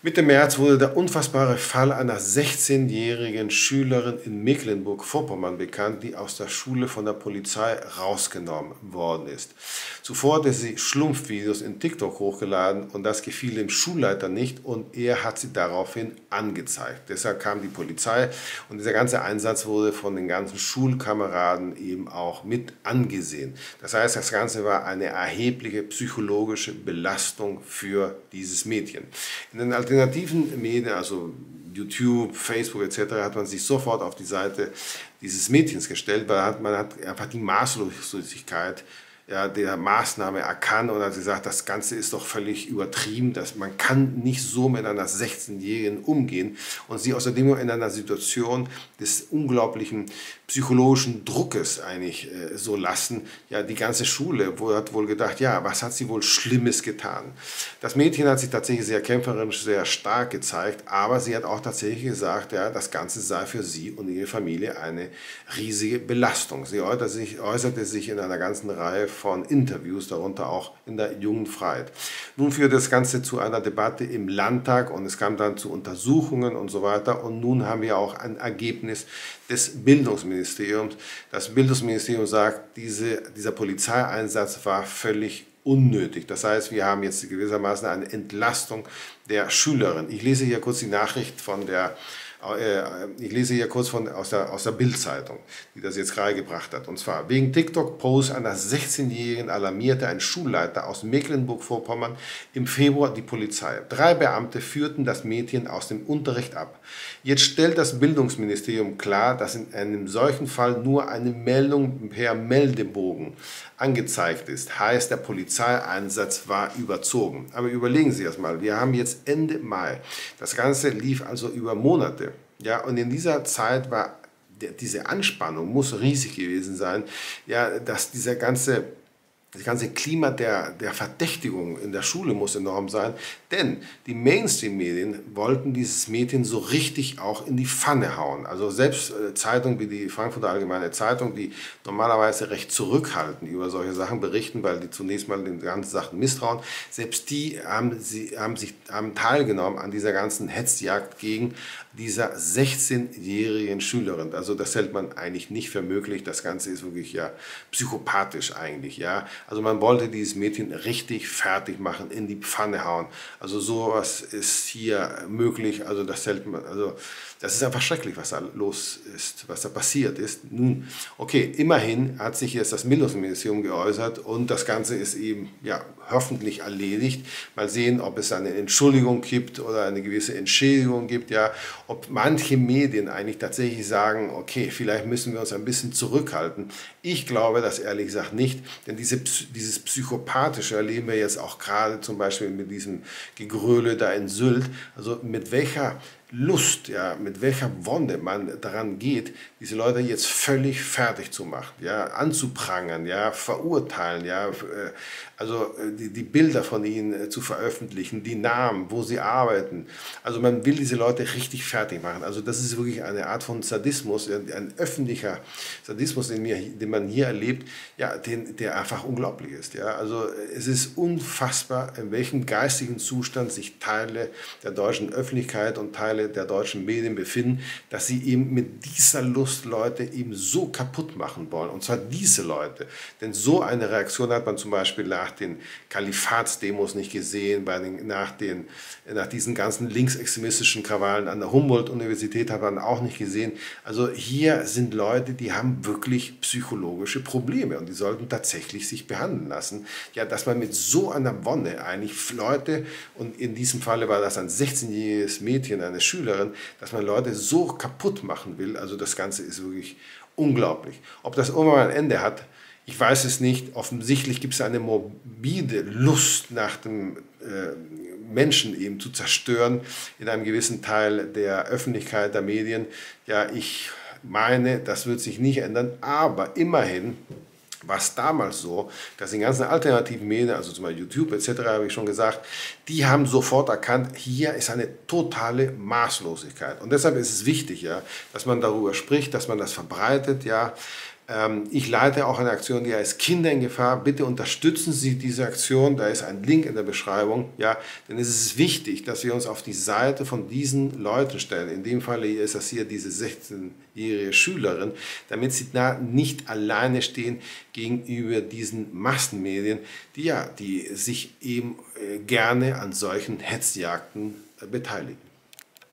Mitte März wurde der unfassbare Fall einer 16-jährigen Schülerin in Mecklenburg-Vorpommern bekannt, die aus der Schule von der Polizei rausgenommen worden ist. Zuvor hatte sie Schlumpfvideos in TikTok hochgeladen und das gefiel dem Schulleiter nicht und er hat sie daraufhin angezeigt. Deshalb kam die Polizei und dieser ganze Einsatz wurde von den ganzen Schulkameraden eben auch mit angesehen. Das heißt, das Ganze war eine erhebliche psychologische Belastung für dieses Mädchen. In den alternativen Medien, also YouTube, Facebook etc., hat man sich sofort auf die Seite dieses Mädchens gestellt, weil man hat einfach die Maßlosigkeit der Maßnahme erkannt und hat gesagt, das Ganze ist doch völlig übertrieben, dass man kann nicht so mit einer 16-Jährigen umgehen und sie außerdem in einer Situation des unglaublichen psychologischen Druckes eigentlich so lassen. Ja, die ganze Schule hat wohl gedacht, ja, was hat sie wohl Schlimmes getan? Das Mädchen hat sich tatsächlich sehr kämpferisch, sehr stark gezeigt, aber sie hat auch tatsächlich gesagt, ja, das Ganze sei für sie und ihre Familie eine riesige Belastung. Sie äußerte sich in einer ganzen Reihe von Interviews, darunter auch in der Jungen Freiheit. Nun führte das Ganze zu einer Debatte im Landtag und es kam dann zu Untersuchungen und so weiter und nun haben wir auch ein Ergebnis des Bildungsministeriums. Das Bildungsministerium sagt, dieser Polizeieinsatz war völlig unnötig. Das heißt, wir haben jetzt gewissermaßen eine Entlastung der Schülerin. Ich lese hier kurz die Nachricht aus der Bild-Zeitung, die das jetzt gerade gebracht hat. Und zwar, wegen TikTok-Posts einer 16-Jährigen alarmierte ein Schulleiter aus Mecklenburg-Vorpommern im Februar die Polizei. 3 Beamte führten das Mädchen aus dem Unterricht ab. Jetzt stellt das Bildungsministerium klar, dass in einem solchen Fall nur eine Meldung per Meldebogen angezeigt ist. Heißt, der Polizeieinsatz war überzogen. Aber überlegen Sie das mal. Wir haben jetzt Ende Mai. Das Ganze lief also über Monate. Ja, und in dieser Zeit war diese Anspannung, muss riesig gewesen sein, ja, dass das ganze Klima der Verdächtigung in der Schule muss enorm sein, denn die Mainstream-Medien wollten dieses Mädchen so richtig auch in die Pfanne hauen. Also selbst Zeitungen wie die Frankfurter Allgemeine Zeitung, die normalerweise recht zurückhaltend über solche Sachen berichten, weil die zunächst mal den ganzen Sachen misstrauen, selbst die haben teilgenommen an dieser ganzen Hetzjagd gegen dieser 16-jährigen Schülerin. Also das hält man eigentlich nicht für möglich. Das Ganze ist wirklich ja psychopathisch eigentlich, ja. Also man wollte dieses Mädchen richtig fertig machen, in die Pfanne hauen. Also sowas ist hier möglich. Also das ist einfach schrecklich, was da los ist, was da passiert ist. Nun, okay, immerhin hat sich jetzt das Bildungsministerium geäußert und das Ganze ist eben ja hoffentlich erledigt. Mal sehen, ob es eine Entschuldigung gibt oder eine gewisse Entschädigung gibt, ja, ob manche Medien eigentlich tatsächlich sagen, okay, vielleicht müssen wir uns ein bisschen zurückhalten. Ich glaube das ehrlich gesagt nicht, denn dieses Psychopathische erleben wir jetzt auch gerade zum Beispiel mit diesem Gegröle da in Sylt. Also mit welcher Lust, ja, mit welcher Wonne man daran geht, diese Leute jetzt völlig fertig zu machen, ja, anzuprangern, ja, verurteilen, ja, also die Bilder von ihnen zu veröffentlichen, die Namen, wo sie arbeiten. Also man will diese Leute richtig fertig machen. Also das ist wirklich eine Art von Sadismus, ein öffentlicher Sadismus, den man hier erlebt, ja, der einfach unglaublich ist, ja. Also es ist unfassbar, in welchem geistigen Zustand sich Teile der deutschen Öffentlichkeit und Teile der deutschen Medien befinden, dass sie eben mit dieser Lust Leute eben so kaputt machen wollen. Und zwar diese Leute. Denn so eine Reaktion hat man zum Beispiel nach den Kalifatsdemos nicht gesehen, nach diesen ganzen linksextremistischen Krawallen an der Humboldt-Universität hat man auch nicht gesehen. Also hier sind Leute, die haben wirklich psychologische Probleme und die sollten tatsächlich sich behandeln lassen. Ja, dass man mit so einer Wonne eigentlich Leute, und in diesem Falle war das ein 16-jähriges Mädchen, eine Schülerin, dass man Leute so kaputt machen will, also das Ganze ist wirklich unglaublich. Ob das irgendwann ein Ende hat, ich weiß es nicht. Offensichtlich gibt es eine morbide Lust nach dem Menschen eben zu zerstören in einem gewissen Teil der Öffentlichkeit, der Medien. Ja, ich meine, das wird sich nicht ändern, aber immerhin war es damals so, dass die ganzen alternativen Medien, also zum Beispiel YouTube etc., habe ich schon gesagt, die haben sofort erkannt, hier ist eine totale Maßlosigkeit. Und deshalb ist es wichtig, ja, dass man darüber spricht, dass man das verbreitet, ja, Ich leite auch eine Aktion, die heißt Kinder in Gefahr. Bitte unterstützen Sie diese Aktion. Da ist ein Link in der Beschreibung. Ja, denn es ist wichtig, dass wir uns auf die Seite von diesen Leuten stellen. In dem Fall ist das hier diese 16-jährige Schülerin, damit sie da nicht alleine stehen gegenüber diesen Massenmedien, die sich eben gerne an solchen Hetzjagden beteiligen.